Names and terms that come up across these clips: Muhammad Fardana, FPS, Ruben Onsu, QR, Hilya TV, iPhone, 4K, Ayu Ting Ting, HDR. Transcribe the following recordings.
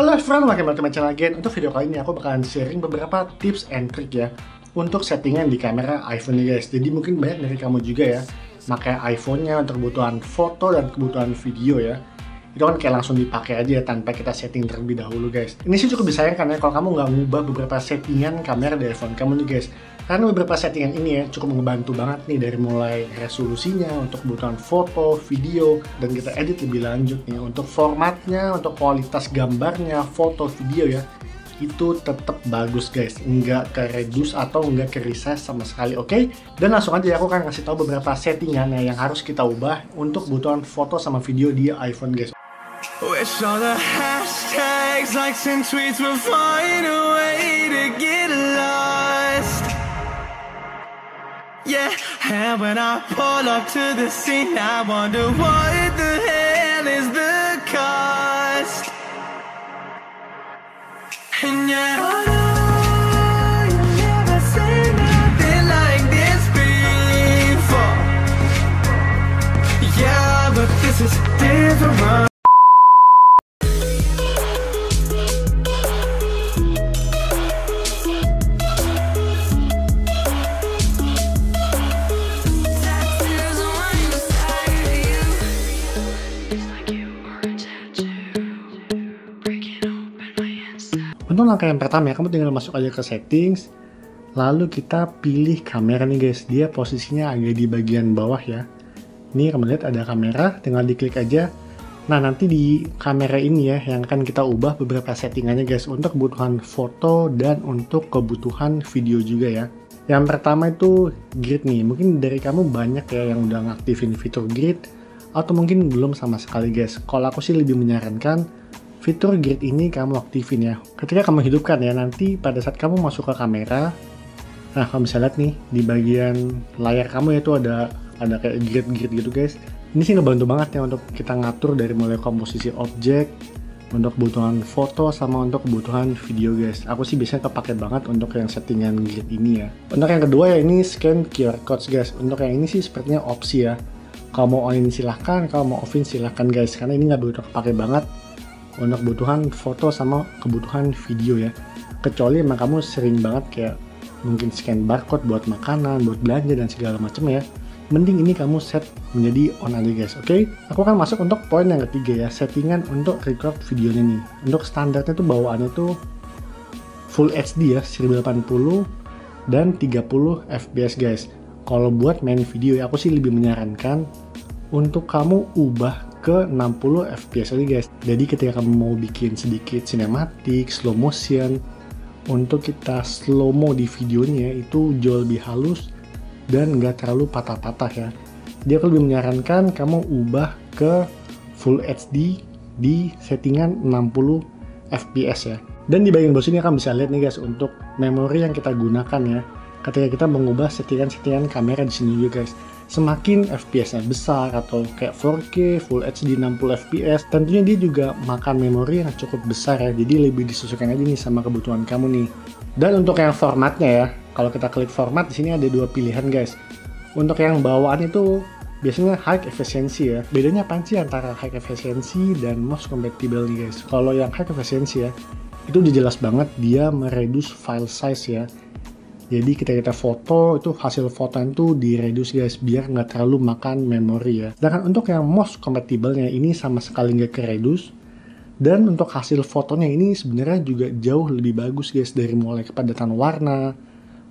Halo everyone, welcome back to my channel again. Untuk video kali ini aku bakalan sharing beberapa tips and trick ya untuk settingan di kamera iPhone nih guys. Jadi mungkin banyak dari kamu juga ya pakai iPhone-nya untuk kebutuhan foto dan kebutuhan video ya. Itu kan kayak langsung dipakai aja ya, tanpa kita setting terlebih dahulu guys. Ini sih cukup disayangkan ya kalau kamu nggak mengubah beberapa settingan kamera di iPhone kamu nih guys, karena beberapa settingan ini ya cukup membantu banget nih, dari mulai resolusinya untuk kebutuhan foto, video, dan kita edit lebih lanjut nih, untuk formatnya, untuk kualitas gambarnya, foto, video ya, itu tetap bagus guys, nggak ke reduce atau nggak ke resize sama sekali, oke? Dan langsung aja aku akan ngasih tahu beberapa settingannya yang harus kita ubah untuk kebutuhan foto sama video di iPhone guys. Wish all the hashtags, likes and tweets will find a way to get lost. Yeah, and when I pull up to the scene, I wonder what the hell is the cost. And yeah. Untuk langkah yang pertama ya, kamu tinggal masuk aja ke settings, lalu kita pilih kamera nih guys. Dia posisinya agak di bagian bawah ya. Ini kamu lihat ada kamera, tinggal diklik aja. Nah nanti di kamera ini ya yang akan kita ubah beberapa settingannya guys, untuk kebutuhan foto dan untuk kebutuhan video juga ya. Yang pertama itu grid nih, mungkin dari kamu banyak ya yang udah ngaktifin fitur grid, atau mungkin belum sama sekali guys. Kalau aku sih lebih menyarankan fitur grid ini kamu aktifin ya. Ketika kamu hidupkan ya, nanti pada saat kamu masuk ke kamera, nah kamu bisa lihat nih di bagian layar kamu itu ada kayak grid-grid gitu guys. Ini sih ngebantu banget ya untuk kita ngatur dari mulai komposisi objek, untuk kebutuhan foto, sama untuk kebutuhan video guys. Aku sih biasanya kepake banget untuk yang settingan grid ini ya. Untuk yang kedua ya, ini scan QR codes guys. Untuk yang ini sih sepertinya opsi ya. Kalau mau onin silahkan, kalau mau offin silahkan guys, karena ini nggak begitu kepake banget untuk kebutuhan foto sama kebutuhan video ya, kecuali emang kamu sering banget kayak mungkin scan barcode buat makanan, buat belanja dan segala macam ya, mending ini kamu set menjadi on aja guys, oke? Aku akan masuk untuk poin yang ketiga ya, settingan untuk record videonya nih. Untuk standarnya tuh bawaannya tuh full HD ya, 1080 dan 30 fps guys. Kalau buat main video ya, aku sih lebih menyarankan untuk kamu ubah ke 60 fps aja guys. Jadi ketika kamu mau bikin sedikit sinematik, slow motion, untuk kita slow mo di videonya itu jauh lebih halus dan nggak terlalu patah-patah ya. Dia lebih menyarankan kamu ubah ke full HD di settingan 60 fps ya. Dan di bagian bawah sini kamu bisa lihat nih guys untuk memori yang kita gunakan ya. Ketika kita mengubah settingan-settingan kamera di sini juga guys, semakin FPS-nya besar atau kayak 4K, Full HD 60 FPS, tentunya dia juga makan memori yang cukup besar ya, jadi lebih disesuaikan aja nih sama kebutuhan kamu nih. Dan untuk yang formatnya ya, kalau kita klik format di sini ada dua pilihan guys. Untuk yang bawaan itu biasanya high efficiency ya. Bedanya apaan sih antara high efficiency dan most compatible nih guys? Kalau yang high efficiency ya, itu udah jelas banget dia mereduce file size ya. Jadi kita foto, itu hasil fotoan tuh direduce guys, biar nggak terlalu makan memori ya. Sedangkan untuk yang most compatible-nya ini sama sekali nggak kereduce. Dan untuk hasil fotonya ini sebenarnya juga jauh lebih bagus guys, dari mulai kepadatan warna,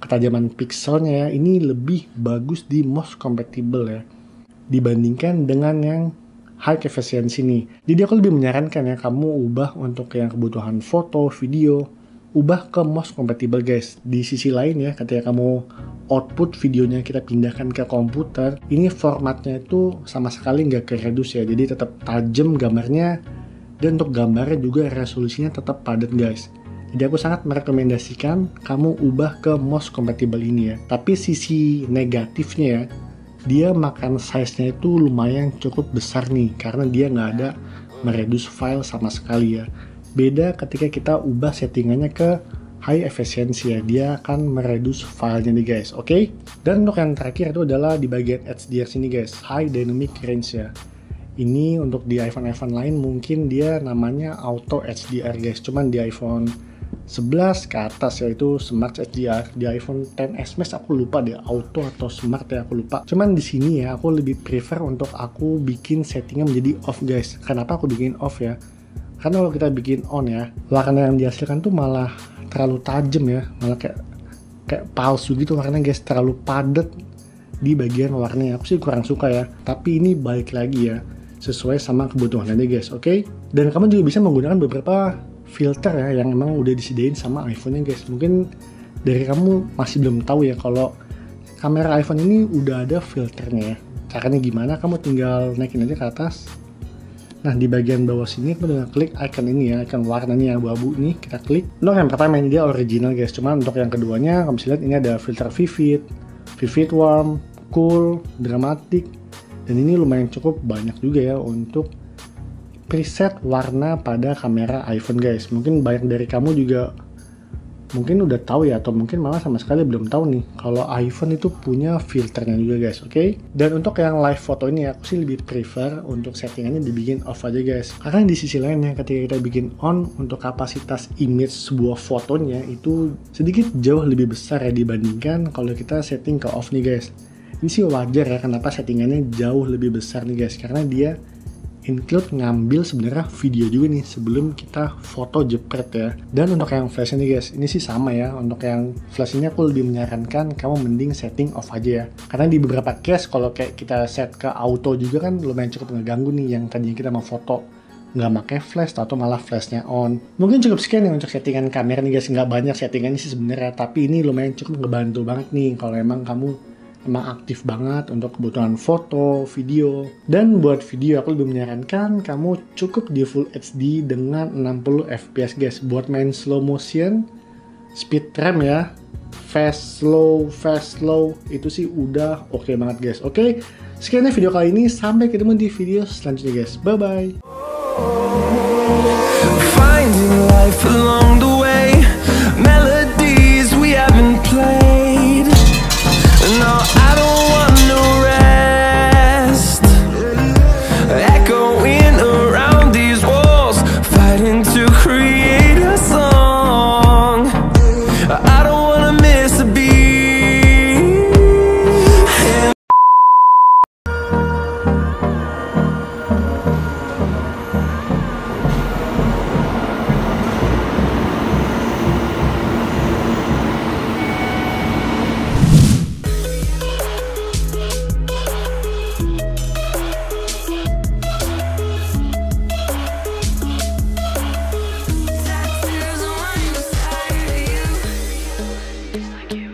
ketajaman pixelnya ya, ini lebih bagus di most compatible ya, dibandingkan dengan yang high efficiency nih. Jadi aku lebih menyarankan ya, kamu ubah untuk yang kebutuhan foto, video, ubah ke most compatible guys. Di sisi lain ya, ketika kamu output videonya kita pindahkan ke komputer, ini formatnya itu sama sekali nggak kereduce ya, jadi tetap tajam gambarnya, dan untuk gambarnya juga resolusinya tetap padat guys. Jadi aku sangat merekomendasikan kamu ubah ke most compatible ini ya. Tapi sisi negatifnya ya, dia makan size-nya itu lumayan cukup besar nih, karena dia nggak ada mereduce file sama sekali ya. Beda ketika kita ubah settingannya ke high efficiency ya, dia akan mereduce filenya nih guys, oke? Dan untuk yang terakhir itu adalah di bagian HDR sini guys, high dynamic range ya. Ini untuk di iPhone lain mungkin dia namanya Auto HDR guys, cuman di iPhone 11 ke atas yaitu Smart HDR. Di iPhone XS Max aku lupa deh Auto atau Smart ya, aku lupa. Cuman di sini ya aku lebih prefer untuk aku bikin settingnya menjadi off guys. Kenapa aku bikin off ya? Karena kalau kita bikin on ya, warna yang dihasilkan tuh malah terlalu tajam ya, malah kayak palsu gitu warnanya guys, terlalu padat di bagian warnanya. Aku sih kurang suka ya. Tapi ini balik lagi ya, sesuai sama kebutuhan aja guys, oke? Dan kamu juga bisa menggunakan beberapa filter ya yang emang udah disediain sama iPhone-nya guys. Mungkin dari kamu masih belum tahu ya kalau kamera iPhone ini udah ada filternya ya. Caranya gimana? Kamu tinggal naikin aja ke atas. Nah di bagian bawah sini kamu tinggal klik icon ini ya, icon warnanya abu-abu ini, kita klik. Untuk yang pertama ini dia original guys, cuman untuk yang keduanya kamu bisa lihat ini ada filter vivid, vivid warm, cool, dramatic. Dan ini lumayan cukup banyak juga ya untuk preset warna pada kamera iPhone guys. Mungkin banyak dari kamu juga mungkin udah tahu ya, atau mungkin malah sama sekali belum tahu nih kalau iPhone itu punya filternya juga guys, oke? Dan untuk yang live foto ini aku sih lebih prefer untuk settingannya dibikin off aja guys. Karena di sisi lainnya ketika kita bikin on, untuk kapasitas image sebuah fotonya itu sedikit jauh lebih besar ya dibandingkan kalau kita setting ke off nih guys. Ini sih wajar ya kenapa settingannya jauh lebih besar nih guys, karena dia include ngambil sebenarnya video juga nih sebelum kita foto jepret ya. Dan untuk yang flash nih guys, ini sih sama ya, untuk yang flash ini aku lebih menyarankan kamu mending setting off aja ya. Karena di beberapa case kalau kayak kita set ke auto juga kan lumayan cukup ngeganggu nih, yang tadinya kita mau foto nggak pakai flash atau malah flashnya on. Mungkin cukup sekian ya untuk settingan kamera nih guys, nggak banyak settingan sih sebenarnya, tapi ini lumayan cukup ngebantu banget nih kalau emang kamu emang aktif banget untuk kebutuhan foto, video. Dan buat video aku lebih menyarankan kamu cukup di Full HD dengan 60 fps guys. Buat main slow motion, speed trap ya, fast slow itu sih udah oke banget guys. Oke, sekiannya video kali ini, sampai ketemu di video selanjutnya guys. Bye bye. Thank you.